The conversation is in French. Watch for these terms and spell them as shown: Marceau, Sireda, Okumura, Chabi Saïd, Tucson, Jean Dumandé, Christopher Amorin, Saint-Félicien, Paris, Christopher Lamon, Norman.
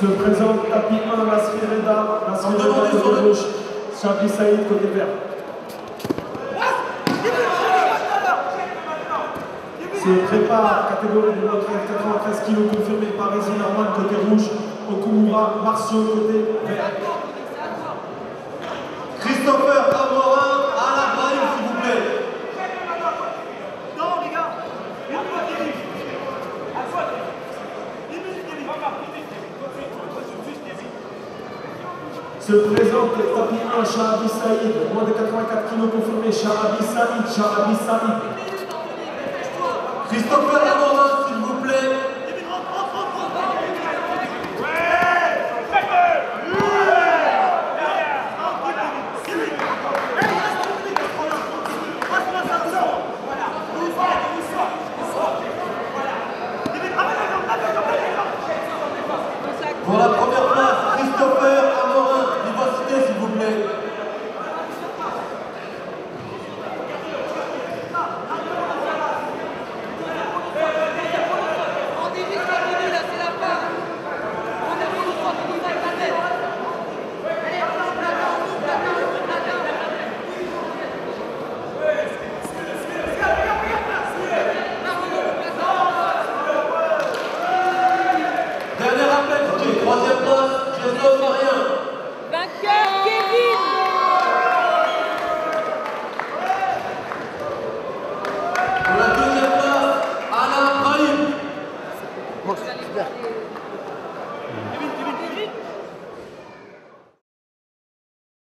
Se présente tapis 1, la Sireda, côté gauche, Chabi Saïd, côté vert. Se prépare, catégorie de l'autre, 93 kg confirmé, Paris, Norman, côté rouge, Okumura, Marceau, côté vert. Christopher Amorin, à la Paris, s'il vous plaît. Non, les gars, se présente le tapis 1, Chabi Saïd, moins de 84 kg confirmé, Chabi Saïd, Chabi Saïd. Christopher Lamon.